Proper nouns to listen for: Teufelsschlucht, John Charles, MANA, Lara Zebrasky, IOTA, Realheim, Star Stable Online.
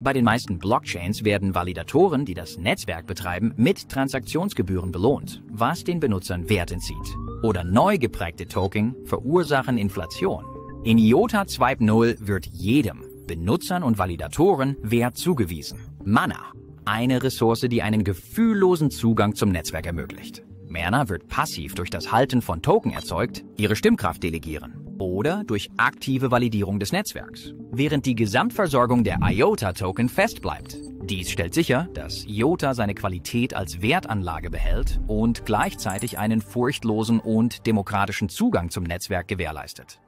Bei den meisten Blockchains werden Validatoren, die das Netzwerk betreiben, mit Transaktionsgebühren belohnt, was den Benutzern Wert entzieht. Oder neu geprägte Token verursachen Inflation. In IOTA 2.0 wird jedem, Benutzern und Validatoren, Wert zugewiesen. MANA, eine Ressource, die einen gefühllosen Zugang zum Netzwerk ermöglicht. MANA wird passiv durch das Halten von Token erzeugt, ihre Stimmkraft delegieren. Oder durch aktive Validierung des Netzwerks, während die Gesamtversorgung der IOTA-Token fest bleibt. Dies stellt sicher, dass IOTA seine Qualität als Wertanlage behält und gleichzeitig einen furchtlosen und demokratischen Zugang zum Netzwerk gewährleistet.